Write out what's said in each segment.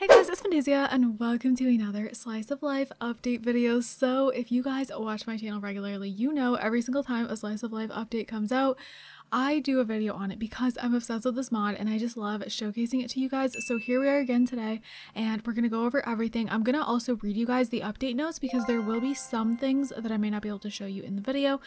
Hey guys, it's Fantayzia and welcome to another slice of life update video. So if you guys watch my channel regularly, you know every single time a slice of life update comes out, I do a video on it because I'm obsessed with this mod and I just love showcasing it to you guys. So here we are again today and we're gonna go over everything. I'm gonna also read you guys the update notes because there will be some things that I may not be able to show you in the video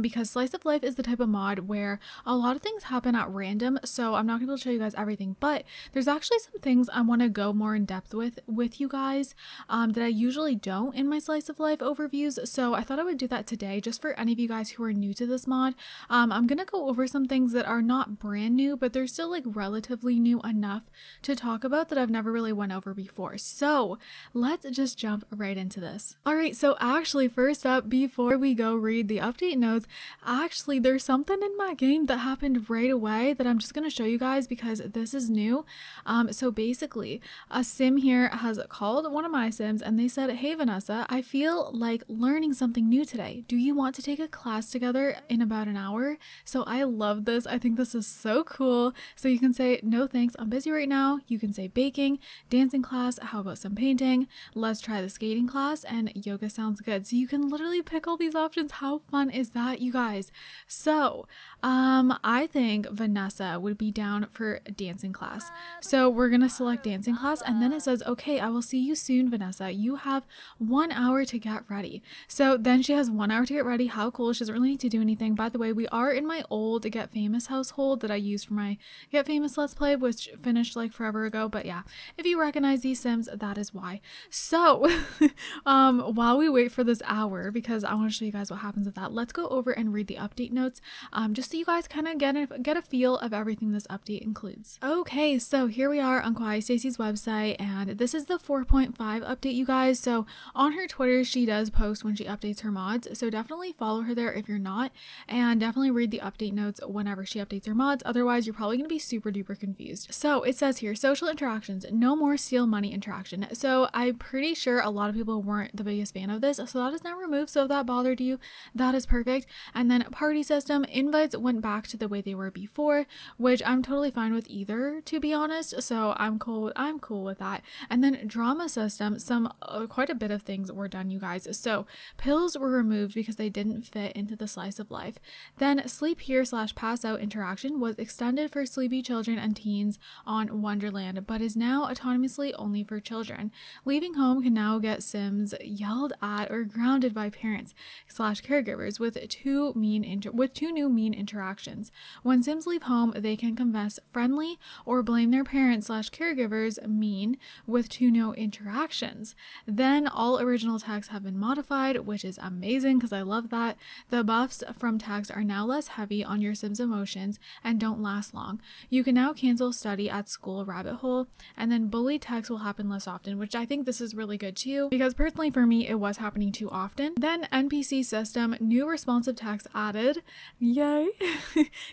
because slice of life is the type of mod where a lot of things happen at random, so I'm not gonna be able to show you guys everything, but there's actually some things I want to go more in depth with you guys that I usually don't in my slice of life overviews, so I thought I would do that today just for any of you guys who are new to this mod. I'm gonna go over some things that are not brand new but they're still like relatively new enough to talk about that I've never really went over before, so let's just jump right into this. Alright, so actually first up, before we go read the update notes, actually there's something in my game that happened right away that I'm just gonna show you guys because this is new. So basically a sim here has called one of my sims and they said, "Hey Vanessa, I feel like learning something new today. Do you want to take a class together in about an hour?" So I love this. I think this is so cool. So you can say, "No thanks, I'm busy right now." You can say baking, dancing class, how about some painting, let's try the skating class, and yoga sounds good. So you can literally pick all these options. How fun is that, you guys? So I think Vanessa would be down for dancing class. So we're gonna select dancing class, and then it says, "Okay, I will see you soon, Vanessa. You have 1 hour to get ready." So then she has 1 hour to get ready. How cool. She doesn't really need to do anything. By the way, we are in my old Get Famous household that I used for my Get Famous Let's Play, which finished like forever ago. But yeah, if you recognize these sims, that is why. So while we wait for this hour, because I want to show you guys what happens with that, let's go over and read the update notes just so you guys kind of get a feel of everything this update includes. Okay, so here we are on Kawaii Stacey's website, and this is the 4.5 update, you guys. So on her Twitter, she does post when she updates her mods, so definitely follow her there if you're not, and definitely read the update notes whenever she updates her mods, otherwise you're probably gonna be super duper confused. So it says here, social interactions, no more steal money interaction. So I'm pretty sure a lot of people weren't the biggest fan of this, so that is now removed. So if that bothered you, that is perfect. And then party system, invites went back to the way they were before, which I'm totally fine with either, to be honest, so I'm cool with that. And then drama system, quite a bit of things were done, you guys. So pills were removed because they didn't fit into the slice of life. Then sleep here /pass out interaction was extended for sleepy children and teens on Wonderland, but is now autonomously only for children. Leaving home can now get sims yelled at or grounded by parents / caregivers with two new mean interactions. When sims leave home, they can confess friendly or blame their parents / caregivers mean with two no interactions. Then all original tags have been modified, which is amazing because I love that. The buffs from tags are now less heavy on your sims' emotions and don't last long. You can now cancel study at school rabbit hole, and then bully text will happen less often, which I think this is really good too, because personally for me it was happening too often. Then NPC system, new responsive text added, yay.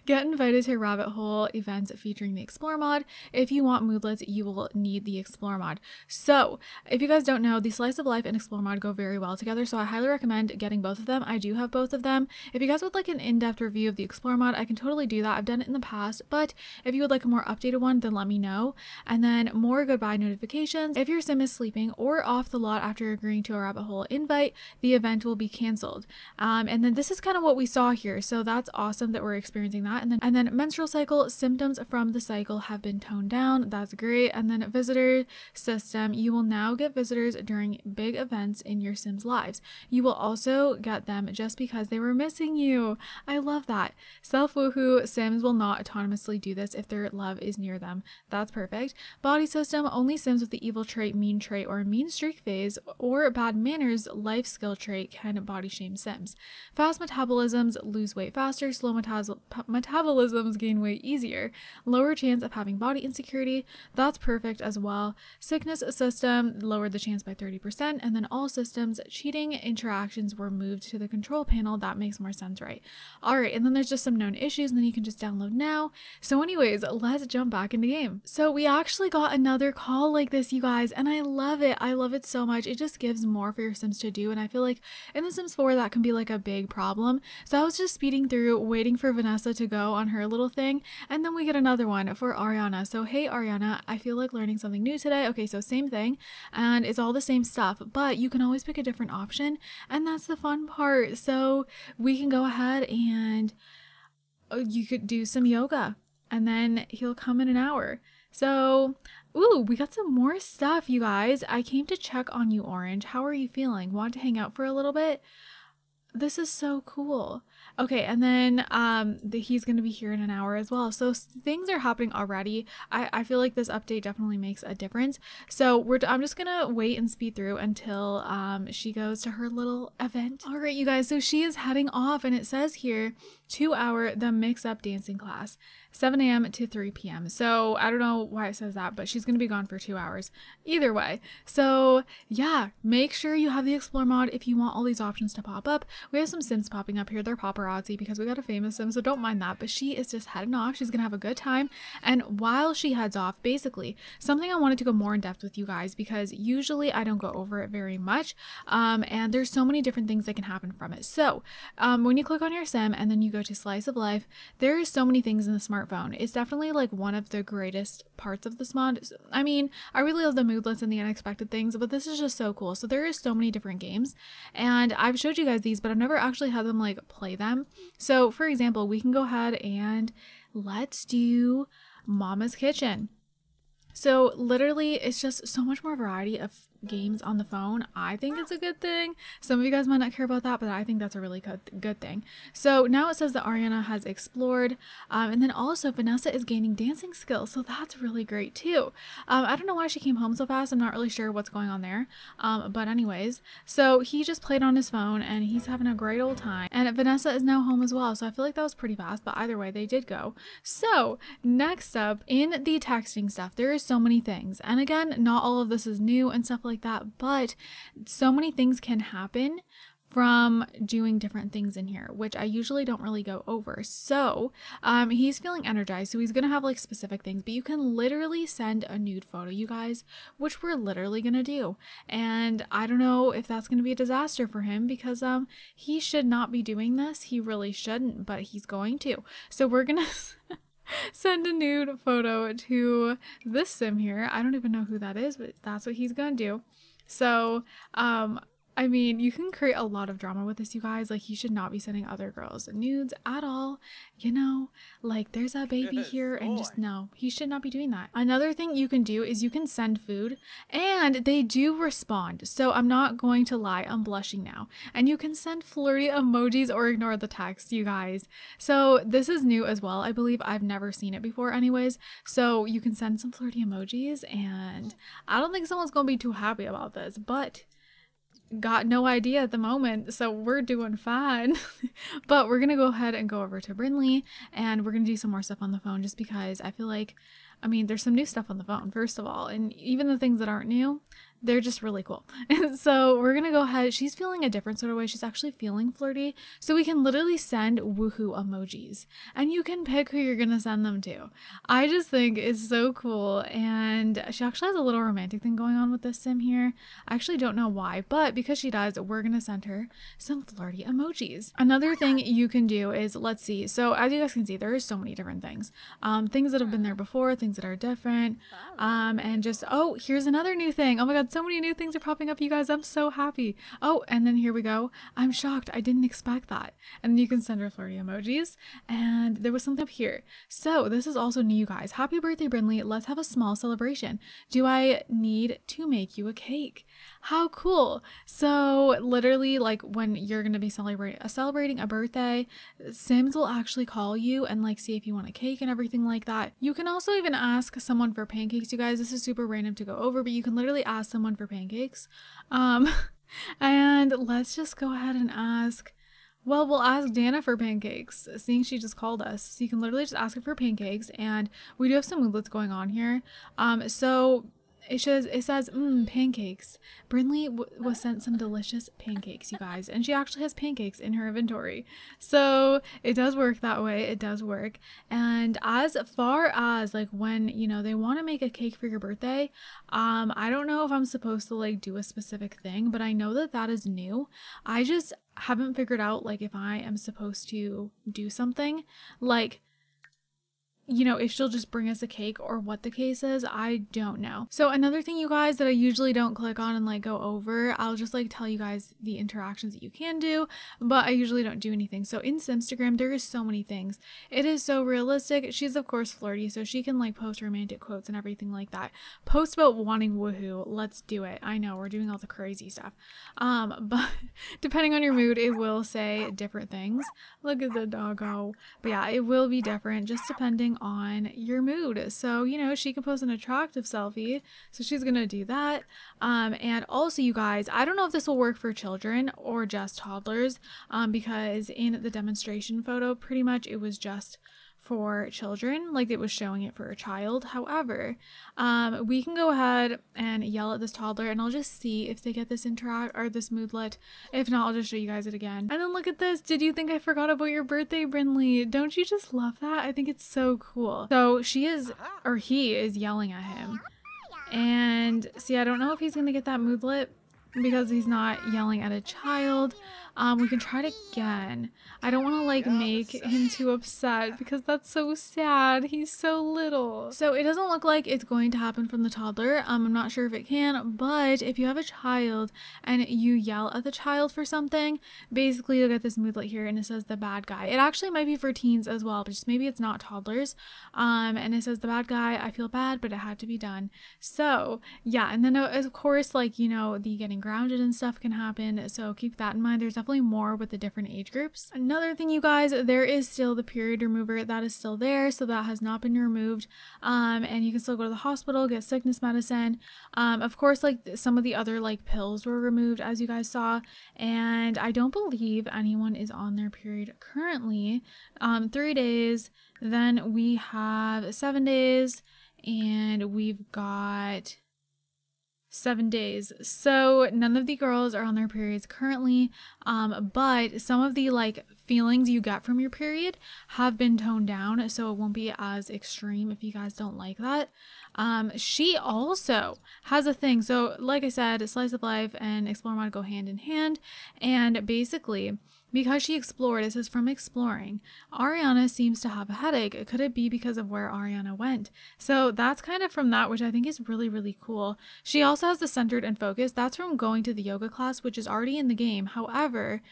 Get invited to rabbit hole events featuring the explore mod. If you want moodlets, you will need the explore mod. So if you guys don't know, the slice of life and explore mod go very well together, so I highly recommend getting both of them. I do have both of them. If you guys would like an in-depth review of the explore mod, I can totally do that. I've done it in the past, but if you would like a more updated one, then let me know. And then more goodbye notifications. If your sim is sleeping or off the lot after agreeing to a rabbit hole invite, the event will be canceled. And then this is kind of what we saw here, so that's awesome that we're experiencing that. And then menstrual cycle, symptoms from the cycle have been toned down. That's great. And then visitor system, you will now get visitors during big events in your sims' lives. You will also get them just because they were missing you. I love that. Self woohoo, sims will not autonomously do this if their love is near them. That's perfect. Body system, only sims with the evil trait, or mean streak phase, or bad manners, life skill trait can body shame sims. Fast metabolisms, lose weight faster. Slow metabolisms, gain weight easier. Lower chance of having body insecurity. That's perfect as well. Sickness system, lowered the chance by 30%. And then all systems, cheating interactions were moved to the control panel. That makes more sense, right? Alright, and then there's just some known issues, and then you can just download now. So anyways, let's jump back into game. So we actually got another call like this, you guys, and I love it so much. It just gives more for your sims to do, and I feel like in the Sims 4 that can be like a big problem. So I was just speeding through, waiting waiting for Vanessa to go on her little thing, and then we get another one for Ariana. So, hey Ariana, I feel like learning something new today. Okay, so same thing, and it's all the same stuff, but you can always pick a different option, and that's the fun part. So we can go ahead and you could do some yoga, and then he'll come in an hour. So, ooh, we got some more stuff, you guys. I came to check on you, Orange. How are you feeling? Want to hang out for a little bit? This is so cool. Okay, and then he's gonna be here in an hour as well. So things are happening already. I feel like this update definitely makes a difference. So I'm just gonna wait and speed through until she goes to her little event. All right, you guys, so she is heading off, and it says here 2 hour the mix-up dancing class, 7 a.m. to 3 p.m. So I don't know why it says that, but she's gonna be gone for 2 hours either way. So yeah, make sure you have the Explore mod if you want all these options to pop up. We have some Sims popping up here. They're paparazzi because we got a famous Sim, so don't mind that. But she is just heading off. She's gonna have a good time. And while she heads off, basically, something I wanted to go more in depth with you guys, because usually I don't go over it very much. And there's so many different things that can happen from it. So when you click on your Sim and then you go to Slice of Life, there is so many things in the smartphone. It's definitely like one of the greatest parts of this mod. I mean, I really love the moodlets and the unexpected things, but this is just so cool. So there is so many different games, and I've showed you guys these, but I've never actually had them like play them. So for example, we can go ahead and let's do Mama's Kitchen. So literally, it's just so much more variety of games on the phone. I think it's a good thing. Some of you guys might not care about that, but I think that's a really good thing. So now it says that Ariana has explored, and then also Vanessa is gaining dancing skills, so that's really great too. I don't know why she came home so fast. I'm not really sure what's going on there, but anyways, so he just played on his phone and he's having a great old time, and Vanessa is now home as well. So I feel like that was pretty fast, but either way, they did go. So next up, in the texting stuff, there is so many things, and again, not all of this is new and stuff like that, but so many things can happen from doing different things in here, which I usually don't really go over. So he's feeling energized, so he's gonna have like specific things, but you can literally send a nude photo, you guys, which we're literally gonna do. And I don't know if that's gonna be a disaster for him, because he should not be doing this. He really shouldn't, but he's going to. So we're gonna send a nude photo to this Sim here. I don't even know who that is, but that's what he's gonna do. So I mean, you can create a lot of drama with this, you guys. Like, you should not be sending other girls nudes at all, you know, like there's a baby here, and just no, he should not be doing that. Another thing you can do is you can send food, and they do respond. So I'm not going to lie, I'm blushing now. And you can send flirty emojis or ignore the text, you guys. So this is new as well. I believe I've never seen it before anyways. So you can send some flirty emojis, and I don't think someone's gonna be too happy about this, but got no idea at the moment, so we're doing fine. But we're gonna go ahead and go over to Brinley, and we're gonna do some more stuff on the phone, just because I feel like, I mean, there's some new stuff on the phone, first of all, and even the things that aren't new, they're just really cool. So we're gonna go ahead. She's feeling a different sort of way. She's actually feeling flirty, so we can literally send woohoo emojis, and you can pick who you're gonna send them to. I just think it's so cool, and she actually has a little romantic thing going on with this Sim here. I actually don't know why, but because she does, we're gonna send her some flirty emojis. Another thing you can do is, let's see, so as you guys can see, there are so many different things, things that have been there before, things that are different, and just, oh, here's another new thing. Oh my god, so many new things are popping up, you guys. I'm so happy. Oh, and then here we go. I'm shocked. I didn't expect that. And then you can send her flirty emojis. And there was something up here. So this is also new, you guys. Happy birthday, Brinley. Let's have a small celebration. Do I need to make you a cake? How cool. So literally, like, when you're going to be celebrating a birthday, Sims will actually call you and like see if you want a cake and everything like that. You can also even ask someone for pancakes, you guys. This is super random to go over, but you can literally ask someone for pancakes. And let's just go ahead and ask, well, we'll ask Dana for pancakes, seeing she just called us. So you can literally just ask her for pancakes, and we do have some moodlets going on here. So It says, pancakes. Brinley was sent some delicious pancakes, you guys. And she actually has pancakes in her inventory. So it does work that way. It does work. And as far as, like, when, you know, they want to make a cake for your birthday, I don't know if I'm supposed to, like, do a specific thing. But I know that that is new. I just haven't figured out, like, if I am supposed to do something. Like, you know, if she'll just bring us a cake or what the case is, I don't know. So another thing, you guys, that I usually don't click on and like go over, I'll just like tell you guys the interactions that you can do, but I usually don't do anything. So in Simstagram, there is so many things. It is so realistic. She's of course flirty, so she can like post romantic quotes and everything like that. Post about wanting woohoo. Let's do it. I know we're doing all the crazy stuff. But depending on your mood, it will say different things. Look at the doggo. But yeah, it will be different just depending on your mood. So, you know, she can post an attractive selfie, so she's gonna do that. And also, you guys, I don't know if this will work for children or just toddlers, because in the demonstration photo, pretty much it was just for children, like it was showing it for a child. However, we can go ahead and yell at this toddler, and I'll just see if they get this interact or this moodlet. If not, I'll just show you guys it again. And then look at this. Did you think I forgot about your birthday, Brinley? Don't you just love that? I think it's so cool. So she is, or he is, yelling at him, and see, I don't know if he's gonna get that moodlet because he's not yelling at a child. We can try it again. I don't want to like make him too upset because that's so sad. He's so little. So it doesn't look like it's going to happen from the toddler. I'm not sure if it can, but if you have a child and you yell at the child for something, basically you'll get this moodlet here, and it says the bad guy. It actually might be for teens as well, but just maybe it's not toddlers. And it says the bad guy. I feel bad, but it had to be done. So yeah, and then of course, like, you know, the getting grounded and stuff can happen. So keep that in mind. There's definitely more with the different age groups. Another thing, you guys, there is still the period remover. That is still there, so that has not been removed. And you can still go to the hospital, get sickness medicine. Of course, like some of the other like pills were removed, as you guys saw, and I don't believe anyone is on their period currently. 3 days, then we have 7 days, and we've got 7 days. So none of the girls are on their periods currently, but some of the like feelings you get from your period have been toned down, so it won't be as extreme if you guys don't like that. She also has a thing. So like I said, slice of life and explore mod go hand in hand, and basically because she explored, it says from exploring, Ariana seems to have a headache. Could it be because of where Ariana went? So that's kind of from that, which I think is really, really cool. She also has the centered and focused. That's from going to the yoga class, which is already in the game. However,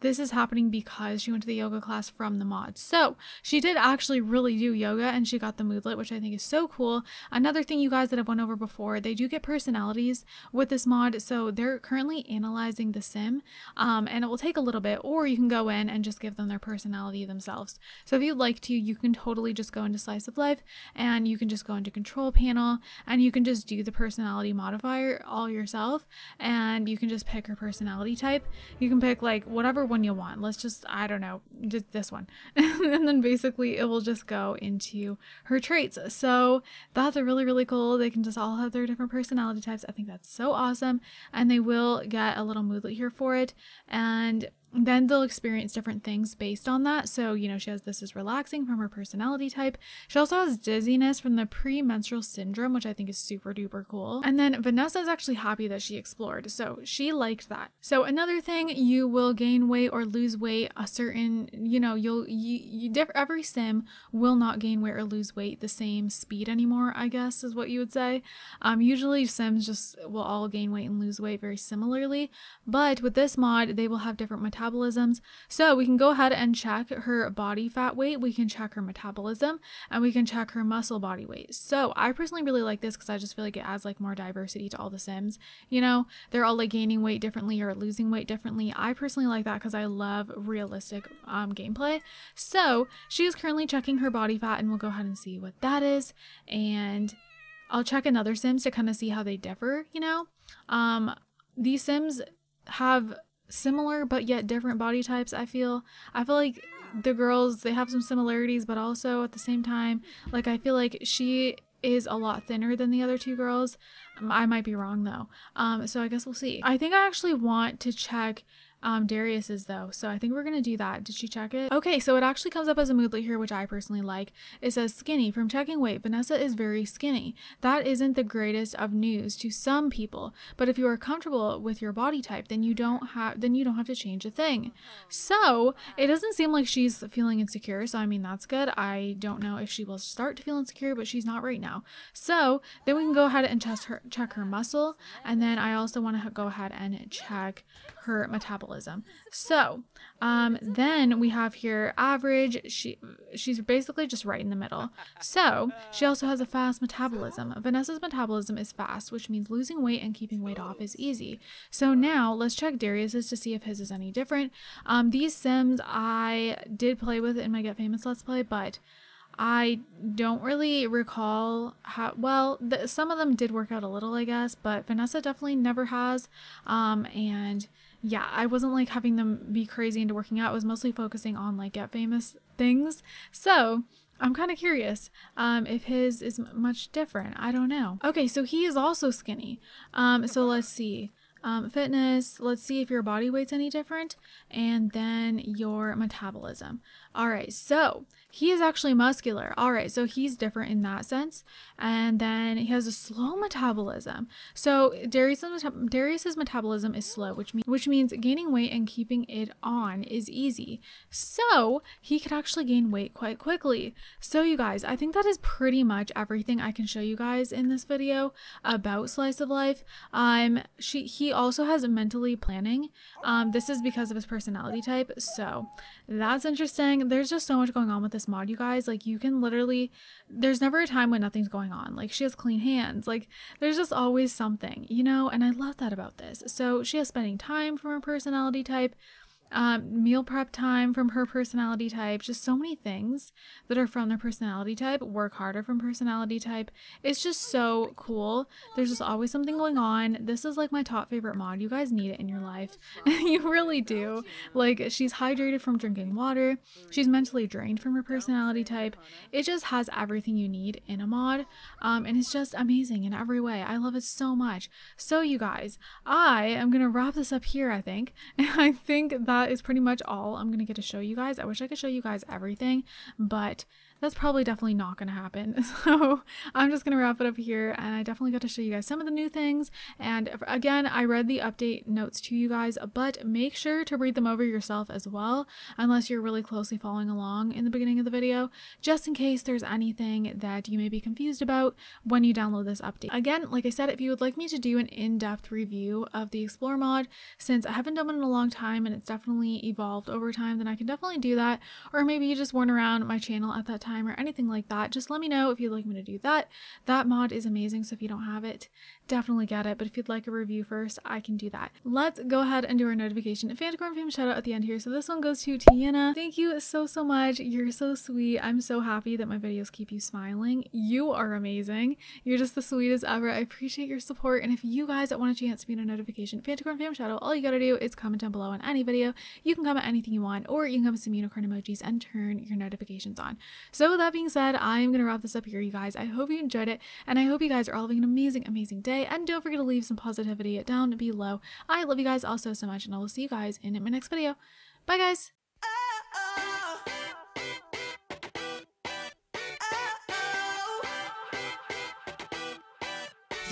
this is happening because she went to the yoga class from the mod. So she did actually really do yoga, and she got the moodlet, which I think is so cool. Another thing, you guys, that I've went over before, they do get personalities with this mod. So they're currently analyzing the sim, and it will take a little bit, or you can go in and just give them their personality themselves. So if you'd like to, you can totally just go into slice of life, and you can just go into control panel, and you can just do the personality modifier all yourself, and you can just pick her personality type. You can pick like whatever one you want. Let's just, I don't know, just this one. And then basically it will just go into her traits. So that's a really, really cool. They can just all have their different personality types. I think that's so awesome. And they will get a little moodlet here for it, and then they'll experience different things based on that. So, you know, she has this is relaxing from her personality type. She also has dizziness from the premenstrual syndrome, which I think is super duper cool. And then Vanessa is actually happy that she explored, so she liked that. So another thing, you will gain weight or lose weight. A certain, you know, every sim will not gain weight or lose weight the same speed anymore, I guess is what you would say. Usually sims just will all gain weight and lose weight very similarly, but with this mod, they will have different metabolisms. So we can go ahead and check her body fat weight, we can check her metabolism, and we can check her muscle body weight. So I personally really like this because I just feel like it adds like more diversity to all the sims. You know, they're all like gaining weight differently or losing weight differently. I personally like that because I love realistic gameplay. So she is currently checking her body fat, and we'll go ahead and see what that is, and I'll check another sims to kind of see how they differ, you know. These sims have similar but yet different body types. I feel like the girls, they have some similarities, but also at the same time, like I feel like she is a lot thinner than the other two girls. I might be wrong though. So I guess we'll see. I think I actually want to check Darius's though, so I think we're gonna do that. Did she check it? Okay, so it actually comes up as a moodlet here, which I personally like. It says skinny. From checking weight, Vanessa is very skinny. That isn't the greatest of news to some people, but if you are comfortable with your body type, then you don't have to change a thing. So it doesn't seem like she's feeling insecure, so I mean that's good. I don't know if she will start to feel insecure, but she's not right now. So then we can go ahead and check her muscle, and then I also want to go ahead and check her metabolism. So then we have here average. She's basically just right in the middle. So she also has a fast metabolism. Vanessa's metabolism is fast, which means losing weight and keeping weight off is easy. So now let's check Darius's to see if his is any different. These sims I did play with in my Get Famous Let's Play, but I don't really recall how well some of them did work out a little, I guess, but Vanessa definitely never has. And yeah, I wasn't like having them be crazy into working out. I was mostly focusing on like Get Famous things. So I'm kind of curious if his is much different. I don't know. Okay, so he is also skinny. So let's see. Fitness, let's see if your body weight's any different, and then your metabolism. All right, so he is actually muscular. All right, so he's different in that sense. And then he has a slow metabolism. So Darius's metabolism is slow, which means gaining weight and keeping it on is easy. So he could actually gain weight quite quickly. So you guys, I think that is pretty much everything I can show you guys in this video about Slice of Life. He also has mentally planning. This is because of his personality type, so that's interesting. There's just so much going on with this mod, you guys. Like, you can literally, there's never a time when nothing's going on. Like, she has clean hands. Like, there's just always something, you know, and I love that about this. So she has spending time from her personality type, meal prep time from her personality type, just so many things that are from their personality type, work harder from personality type. It's just so cool. There's just always something going on. This is like my top favorite mod. You guys need it in your life. You really do. Like, she's hydrated from drinking water. She's mentally drained from her personality type. It just has everything you need in a mod. And it's just amazing in every way. I love it so much. So you guys, I am going to wrap this up here, I think. I think that is pretty much all I'm gonna get to show you guys. I wish I could show you guys everything, but that's probably definitely not gonna happen. So I'm just gonna wrap it up here, and I definitely got to show you guys some of the new things. And again, I read the update notes to you guys, but make sure to read them over yourself as well, unless you're really closely following along in the beginning of the video, just in case there's anything that you may be confused about when you download this update. Again, like I said, if you would like me to do an in-depth review of the Explore mod, since I haven't done it in a long time and it's definitely evolved over time, then I can definitely do that. Or maybe you just weren't around my channel at that time or anything like that. Just let me know if you'd like me to do that. That mod is amazing, so if you don't have it, definitely get it. But if you'd like a review first, I can do that. Let's go ahead and do our notification and Fantacorn fam shout out at the end here. So this one goes to Tiana. Thank you so much. You're so sweet. I'm so happy that my videos keep you smiling. You are amazing. You're just the sweetest ever. I appreciate your support. And if you guys want a chance to be in a notification Fantacorn fam shout out, all you gotta do is comment down below on any video. You can comment anything you want, or you can comment some unicorn emojis and turn your notifications on. So with that being said, I'm going to wrap this up here, you guys. I hope you enjoyed it, and I hope you guys are all having an amazing, amazing day. And don't forget to leave some positivity down below. I love you guys all so much, and I will see you guys in my next video. Bye, guys!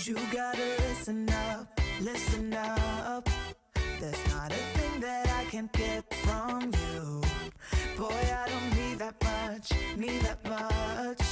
You gotta listen up, there's not a that I can't get from you. Boy, I don't need that much.